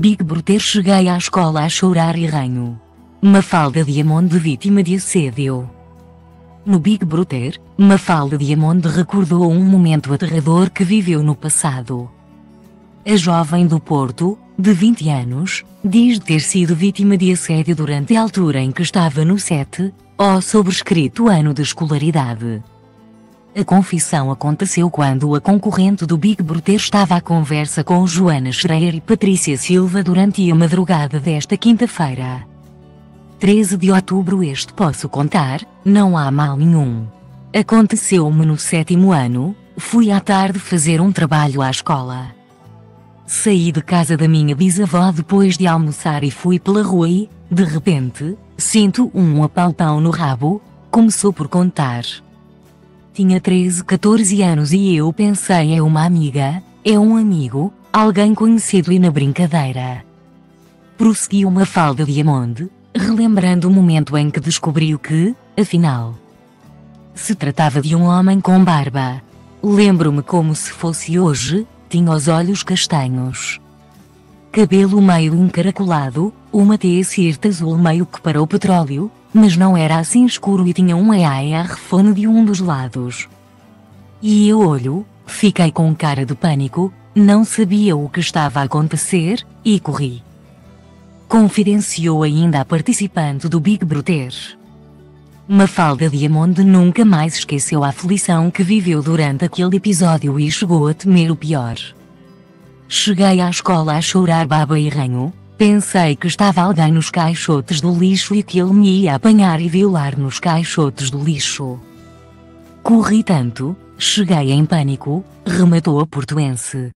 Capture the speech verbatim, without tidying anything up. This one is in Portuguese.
Big Brother, cheguei à escola a chorar e ranho. Mafalda Diamond, vítima de assédio. No Big Brother, Mafalda Diamond recordou um momento aterrador que viveu no passado. A jovem do Porto, de vinte anos, diz ter sido vítima de assédio durante a altura em que estava no sétimo ou sobrescrito ano de escolaridade. A confissão aconteceu quando a concorrente do Big Brother estava à conversa com Joana Schreier e Patrícia Silva durante a madrugada desta quinta-feira, treze de outubro. Este posso contar, não há mal nenhum. Aconteceu-me no sétimo ano, fui à tarde fazer um trabalho à escola. Saí de casa da minha bisavó depois de almoçar e fui pela rua e, de repente, sinto um apalpão no rabo, começou por contar. Tinha treze, catorze anos e eu pensei, é uma amiga, é um amigo, alguém conhecido e na brincadeira. Prosseguiu Mafalda Diamond, relembrando o momento em que descobriu que, afinal, se tratava de um homem com barba. Lembro-me como se fosse hoje, tinha os olhos castanhos, cabelo meio encaracolado, uma t-shirt azul meio que para o petróleo, mas não era assim escuro e tinha um earphone de um dos lados. E eu olho, fiquei com cara de pânico, não sabia o que estava a acontecer, e corri. Confidenciou ainda a participante do Big Brother. Mafalda Diamond nunca mais esqueceu a aflição que viveu durante aquele episódio e chegou a temer o pior. Cheguei à escola a chorar baba e ranho. Pensei que estava alguém nos caixotes do lixo e que ele me ia apanhar e violar nos caixotes do lixo. Corri tanto, cheguei em pânico, rematou a portuense.